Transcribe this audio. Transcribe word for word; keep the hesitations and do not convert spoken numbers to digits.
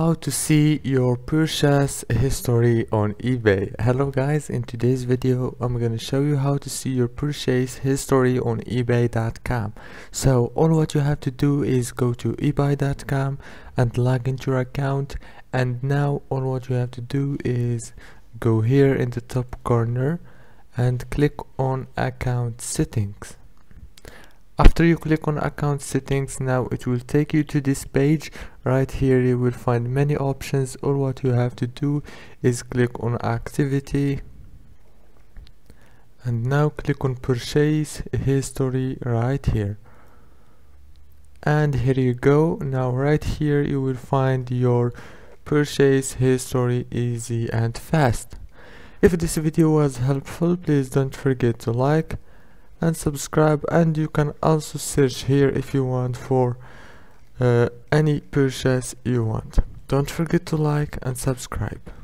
How to see your purchase history on eBay. Hello guys, in today's video I'm gonna show you how to see your purchase history on ebay dot com. So all what you have to do is go to ebay dot com and log into your account, and now all what you have to do is go here in the top corner and click on account settings. After you click on account settings, now it will take you to this page. Right here you will find many options. All what you have to do is click on activity and now click on purchase history right here, and here you go. Now right here you will find your purchase history, easy and fast. If this video was helpful, please don't forget to like and subscribe, and you can also search here if you want for uh, any purchase you want. Don't forget to like and subscribe.